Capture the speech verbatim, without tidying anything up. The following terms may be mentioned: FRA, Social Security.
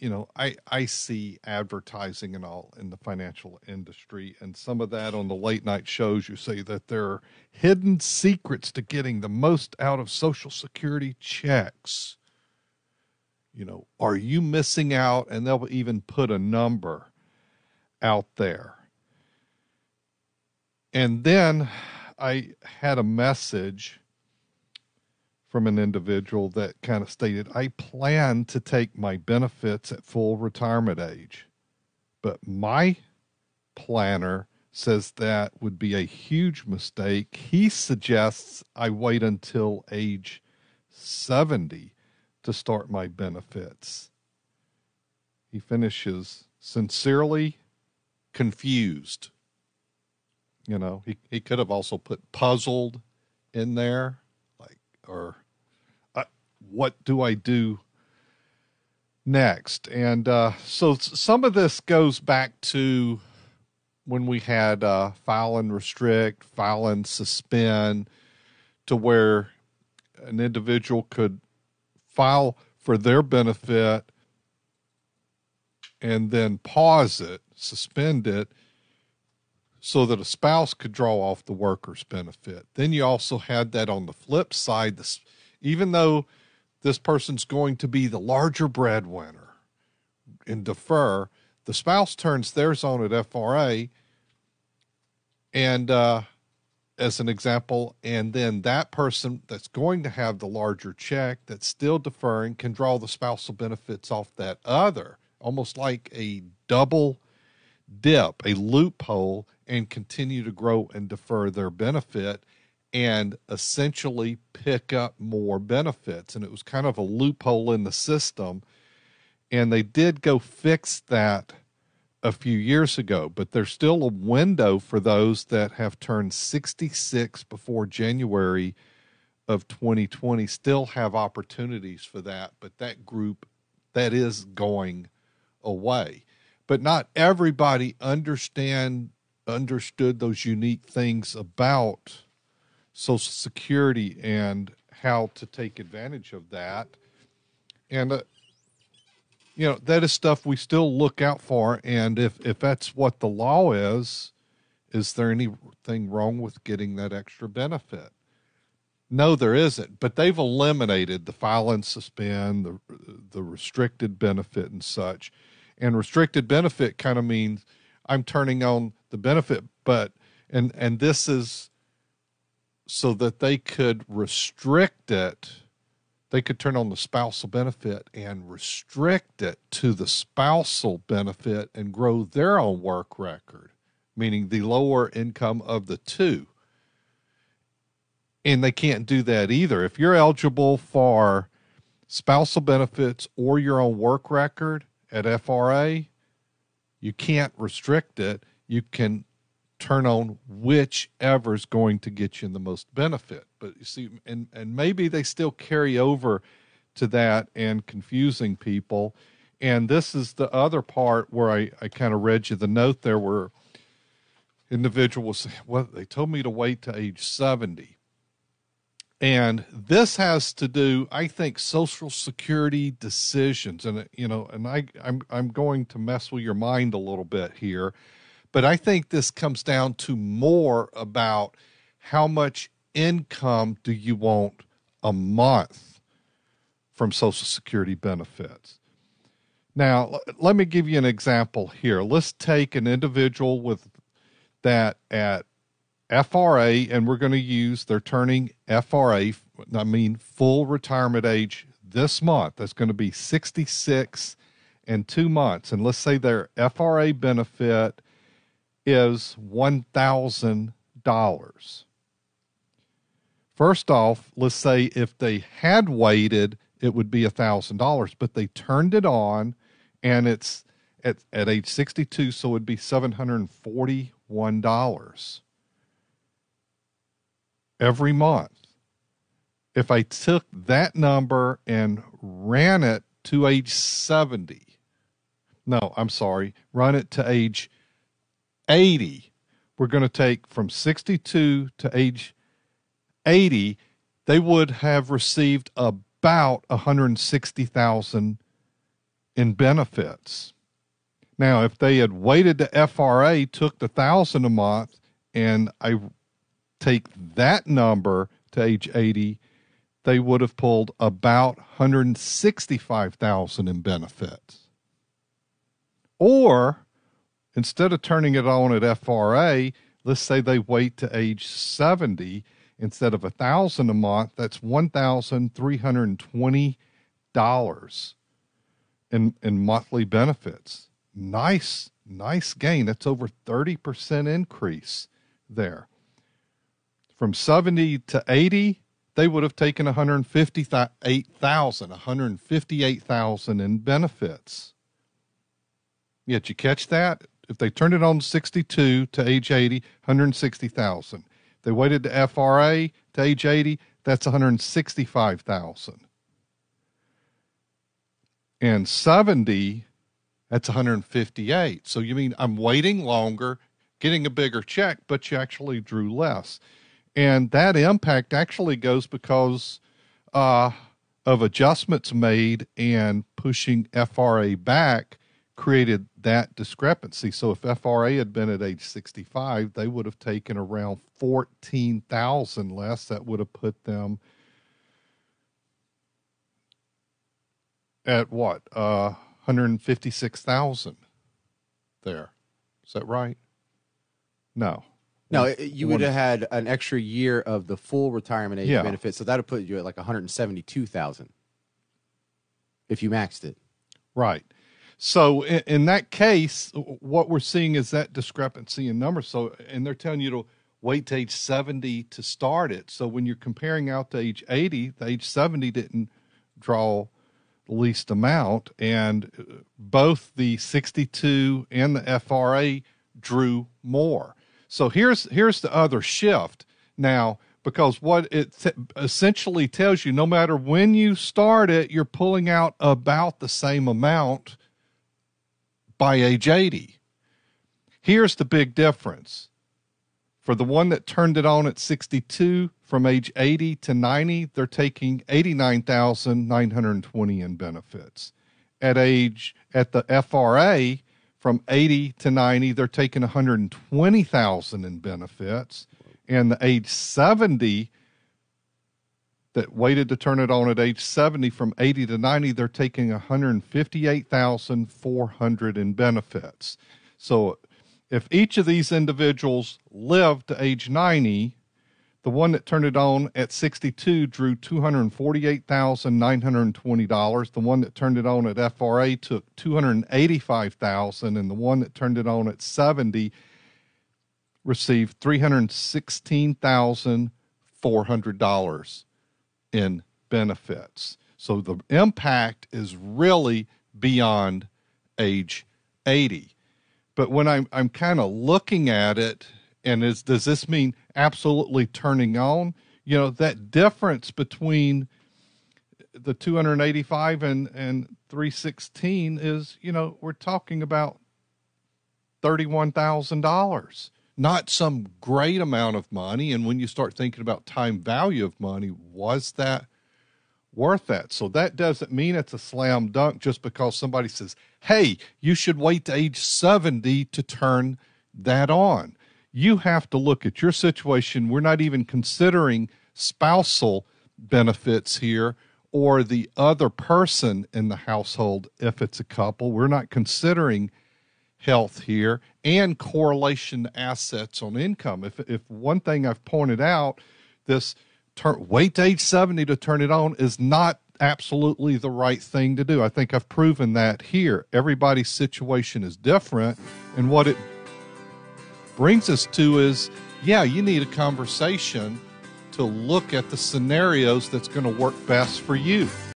you know, I, I see advertising and all in the financial industry, and some of that on the late night shows, you say that there are hidden secrets to getting the most out of Social Security checks. You know, are you missing out? And they'll even put a number out there. And then I had a message from an individual that kind of stated, I plan to take my benefits at full retirement age, but my planner says that would be a huge mistake. He suggests I wait until age seventy to start my benefits. He finishes, sincerely confused. You know, he, he could have also put puzzled in there, like, or uh, what do I do next? And uh, so some of this goes back to when we had uh, file and restrict, file and suspend, to where an individual could file for their benefit and then pause it, suspend it, so that a spouse could draw off the worker's benefit. Then you also had that on the flip side, this, even though this person's going to be the larger breadwinner and defer, the spouse turns theirs on at F R A and uh, as an example, and then that person that's going to have the larger check that's still deferring can draw the spousal benefits off that other, almost like a double dip, a loophole, and continue to grow and defer their benefit and essentially pick up more benefits. And it was kind of a loophole in the system. And they did go fix that a few years ago, but there's still a window for those that have turned sixty-six before January of twenty twenty, still have opportunities for that. But that group, that is going away. But not everybody understand understood those unique things about Social Security and how to take advantage of that. And, uh, you know, that is stuff we still look out for. And if, if that's what the law is, is there anything wrong with getting that extra benefit? No, there isn't. But they've eliminated the file and suspend, the, the restricted benefit and such. And restricted benefit kind of means I'm turning on the benefit, but, and, and this is so that they could restrict it. They could turn on the spousal benefit and restrict it to the spousal benefit and grow their own work record, meaning the lower income of the two. And they can't do that either. If you're eligible for spousal benefits or your own work record, at F R A, you can't restrict it. You can turn on whichever is going to get you the most benefit. But you see, and, and maybe they still carry over to that and confusing people. And this is the other part where I, I kind of read you the note there where individuals, well, they told me to wait to age seventy. And this has to do, I think, Social Security decisions. And, you know, and I, I'm, I'm going to mess with your mind a little bit here, but I think this comes down to more about how much income do you want a month from Social Security benefits. Now, let me give you an example here. Let's take an individual with that at F R A, and we're going to use, they're turning F R A, I mean full retirement age this month. That's going to be sixty-six and two months. And let's say their F R A benefit is one thousand dollars. First off, let's say if they had waited, it would be one thousand dollars, but they turned it on and it's at, at age sixty-two, so it would be seven hundred forty-one dollars. Every month. If I took that number and ran it to age seventy, no, I'm sorry, run it to age eighty, we're going to take from sixty-two to age eighty, they would have received about one hundred sixty thousand dollars in benefits. Now, if they had waited to F R A, took the thousand a month, and I take that number to age eighty, they would have pulled about one hundred sixty-five thousand in benefits. Or instead of turning it on at F R A, let's say they wait to age seventy. Instead of one thousand dollars a month, that's one thousand three hundred twenty dollars in, in monthly benefits. Nice, nice gain. That's over thirty percent increase there. From seventy to eighty, they would have taken one hundred fifty-eight thousand dollars in benefits. Yet you catch that? If they turned it on sixty-two to age eighty, one hundred sixty thousand dollars. They waited to F R A to age eighty, that's one hundred sixty-five thousand. And seventy, that's one hundred fifty-eight. So you mean I'm waiting longer, getting a bigger check, but you actually drew less. And that impact actually goes because uh, of adjustments made and pushing F R A back created that discrepancy. So if F R A had been at age sixty-five, they would have taken around fourteen thousand less. That would have put them at what? Uh, one hundred fifty-six thousand there. Is that right? No. No, you would have had an extra year of the full retirement age yeah. benefit. So that would put you at like one hundred seventy-two thousand if you maxed it. Right. So in, in that case, what we're seeing is that discrepancy in numbers. So, and they're telling you to wait to age seventy to start it. So when you're comparing out to age eighty, the age seventy didn't draw the least amount. And both the sixty-two and the F R A drew more. So here's, here's the other shift now, because what it t- essentially tells you, no matter when you start it, you're pulling out about the same amount by age eighty. Here's the big difference. For the one that turned it on at sixty-two, from age eighty to ninety, they're taking eighty-nine thousand nine hundred twenty in benefits. At age at the F R A, from eighty to ninety, they're taking one hundred twenty thousand in benefits. And the age seventy that waited to turn it on at age seventy, from eighty to ninety, they're taking one hundred fifty-eight thousand four hundred in benefits. So if each of these individuals lived to age ninety, the one that turned it on at sixty-two drew two hundred forty-eight thousand nine hundred twenty dollars. The one that turned it on at F R A took two hundred eighty-five thousand dollars, and the one that turned it on at seventy received three hundred sixteen thousand four hundred dollars. In benefits. So the impact is really beyond age eighty. But when I'm, I'm kind of looking at it, and is, does this mean absolutely turning on? You know, that difference between the two hundred eighty-five and, and three hundred sixteen is, you know, we're talking about thirty-one thousand dollars. Not some great amount of money. And when you start thinking about time value of money, was that worth that? So that doesn't mean it's a slam dunk just because somebody says, hey, you should wait to age seventy to turn that on. You have to look at your situation. We're not even considering spousal benefits here or the other person in the household if it's a couple. We're not considering health here, and correlation to assets on income. If if one thing I've pointed out, this turn, wait to age seventy to turn it on is not absolutely the right thing to do. I think I've proven that here. Everybody's situation is different, and what it brings us to is, yeah, you need a conversation to look at the scenarios that's going to work best for you.